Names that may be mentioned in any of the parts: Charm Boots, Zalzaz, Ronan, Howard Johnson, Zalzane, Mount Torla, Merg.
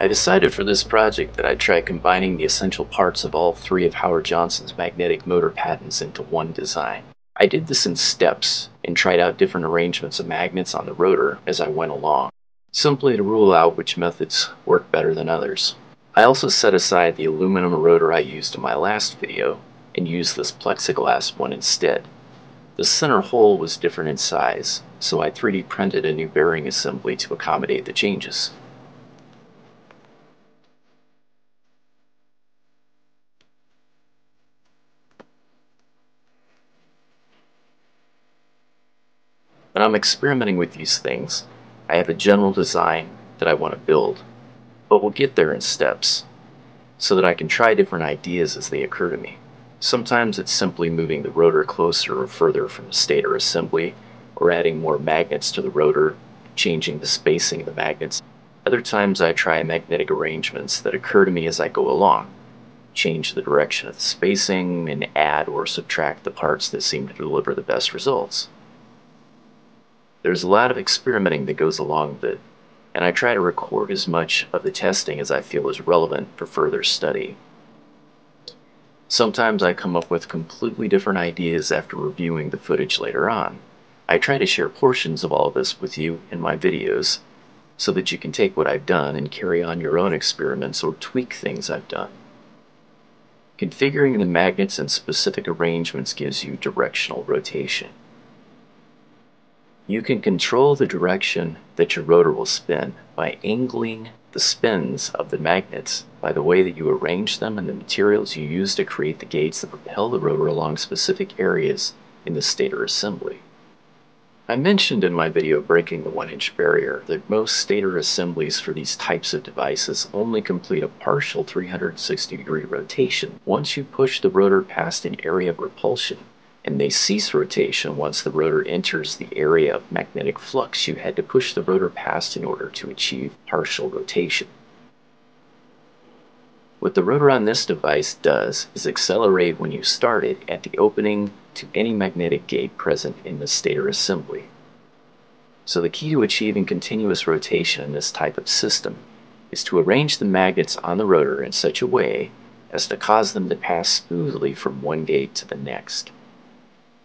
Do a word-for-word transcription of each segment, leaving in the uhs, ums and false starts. I decided for this project that I'd try combining the essential parts of all three of Howard Johnson's magnetic motor patents into one design. I did this in steps and tried out different arrangements of magnets on the rotor as I went along, simply to rule out which methods work better than others. I also set aside the aluminum rotor I used in my last video and used this plexiglass one instead. The center hole was different in size, so I three D printed a new bearing assembly to accommodate the changes. When I'm experimenting with these things, I have a general design that I want to build, but we'll get there in steps, so that I can try different ideas as they occur to me. Sometimes it's simply moving the rotor closer or further from the stator assembly, or adding more magnets to the rotor, changing the spacing of the magnets. Other times I try magnetic arrangements that occur to me as I go along, change the direction of the spacing, and add or subtract the parts that seem to deliver the best results. There's a lot of experimenting that goes along with it, and I try to record as much of the testing as I feel is relevant for further study. Sometimes I come up with completely different ideas after reviewing the footage later on. I try to share portions of all of this with you in my videos so that you can take what I've done and carry on your own experiments or tweak things I've done. Configuring the magnets in specific arrangements gives you directional rotation. You can control the direction that your rotor will spin by angling the spins of the magnets by the way that you arrange them and the materials you use to create the gates that propel the rotor along specific areas in the stator assembly. I mentioned in my video breaking the one inch barrier that most stator assemblies for these types of devices only complete a partial three hundred sixty degree rotation once you push the rotor past an area of repulsion, and they cease rotation once the rotor enters the area of magnetic flux you had to push the rotor past in order to achieve partial rotation. What the rotor on this device does is accelerate when you start it at the opening to any magnetic gate present in the stator assembly. So the key to achieving continuous rotation in this type of system is to arrange the magnets on the rotor in such a way as to cause them to pass smoothly from one gate to the next.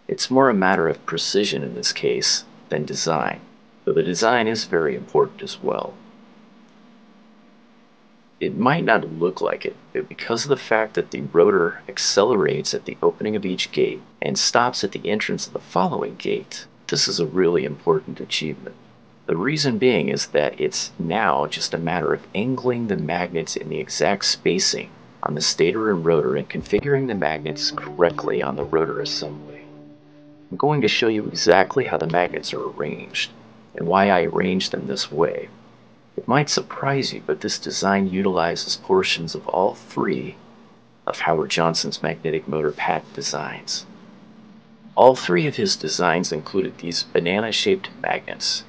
It's more a matter of precision in this case than design, though the design is very important as well. It might not look like it, but because of the fact that the rotor accelerates at the opening of each gate and stops at the entrance of the following gate, this is a really important achievement. The reason being is that it's now just a matter of angling the magnets in the exact spacing on the stator and rotor and configuring the magnets correctly on the rotor assembly. I'm going to show you exactly how the magnets are arranged and why I arranged them this way. It might surprise you, but this design utilizes portions of all three of Howard Johnson's magnetic motor patent designs. All three of his designs included these banana-shaped magnets.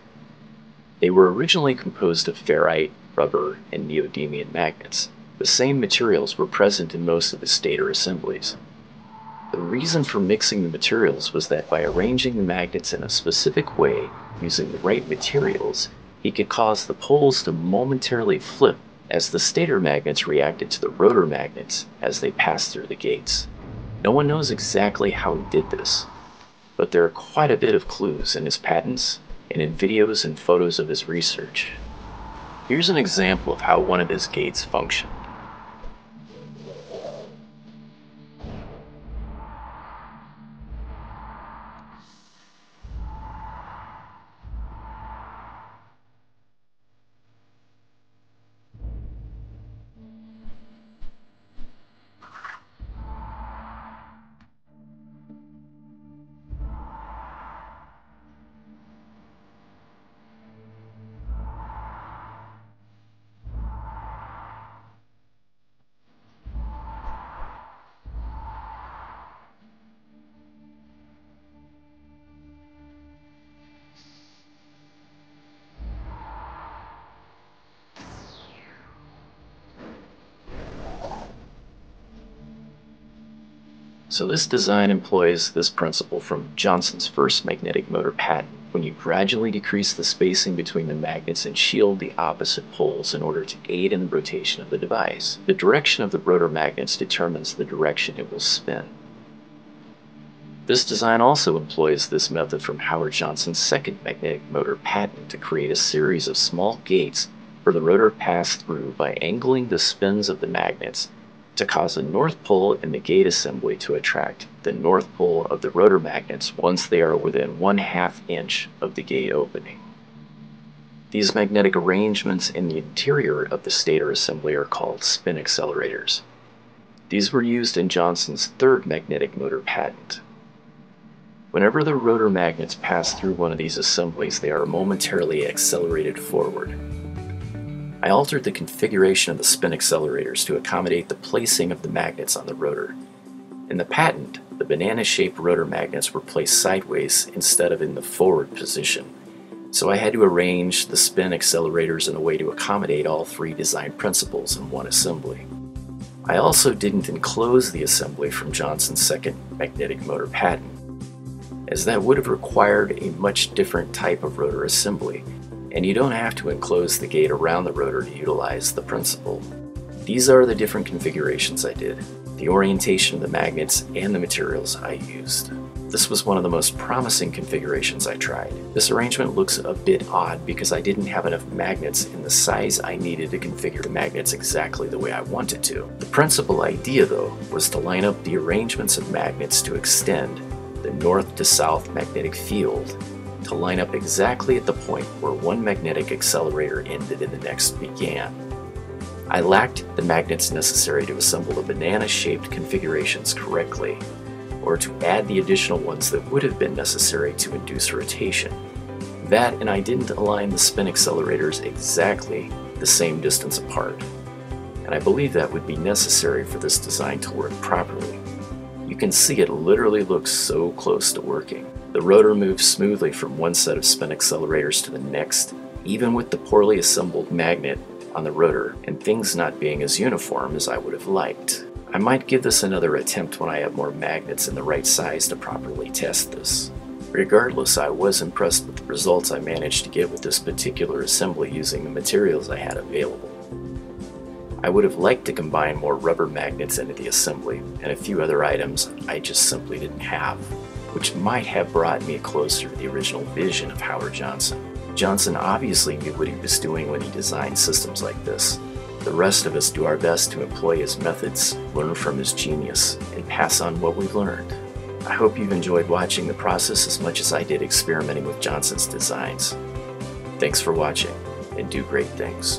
They were originally composed of ferrite, rubber, and neodymium magnets. The same materials were present in most of the stator assemblies. The reason for mixing the materials was that by arranging the magnets in a specific way, using the right materials, he could cause the poles to momentarily flip as the stator magnets reacted to the rotor magnets as they passed through the gates. No one knows exactly how he did this, but there are quite a bit of clues in his patents and in videos and photos of his research. Here's an example of how one of his gates functioned. So this design employs this principle from Johnson's first magnetic motor patent, when you gradually decrease the spacing between the magnets and shield the opposite poles in order to aid in the rotation of the device. The direction of the rotor magnets determines the direction it will spin. This design also employs this method from Howard Johnson's second magnetic motor patent to create a series of small gates for the rotor to pass through by angling the spins of the magnets to cause a north pole in the gate assembly to attract the north pole of the rotor magnets once they are within one half inch of the gate opening. These magnetic arrangements in the interior of the stator assembly are called spin accelerators. These were used in Johnson's third magnetic motor patent. Whenever the rotor magnets pass through one of these assemblies, they are momentarily accelerated forward. I altered the configuration of the spin accelerators to accommodate the placing of the magnets on the rotor. In the patent, the banana-shaped rotor magnets were placed sideways instead of in the forward position, so I had to arrange the spin accelerators in a way to accommodate all three design principles in one assembly. I also didn't enclose the assembly from Johnson's second magnetic motor patent, as that would have required a much different type of rotor assembly, and you don't have to enclose the gate around the rotor to utilize the principle. These are the different configurations I did, the orientation of the magnets, and the materials I used. This was one of the most promising configurations I tried. This arrangement looks a bit odd because I didn't have enough magnets in the size I needed to configure the magnets exactly the way I wanted to. The principal idea, though, was to line up the arrangements of magnets to extend the north to south magnetic field to line up exactly at the point where one magnetic accelerator ended and the next began. I lacked the magnets necessary to assemble the banana-shaped configurations correctly, or to add the additional ones that would have been necessary to induce rotation. That, and I didn't align the spin accelerators exactly the same distance apart, and I believe that would be necessary for this design to work properly. You can see it literally looks so close to working. The rotor moves smoothly from one set of spin accelerators to the next, even with the poorly assembled magnet on the rotor and things not being as uniform as I would have liked. I might give this another attempt when I have more magnets in the right size to properly test this. Regardless, I was impressed with the results I managed to get with this particular assembly using the materials I had available. I would have liked to combine more rubber magnets into the assembly, and a few other items I just simply didn't have, which might have brought me closer to the original vision of Howard Johnson. Johnson obviously knew what he was doing when he designed systems like this. The rest of us do our best to employ his methods, learn from his genius, and pass on what we've learned. I hope you've enjoyed watching the process as much as I did experimenting with Johnson's designs. Thanks for watching, and do great things.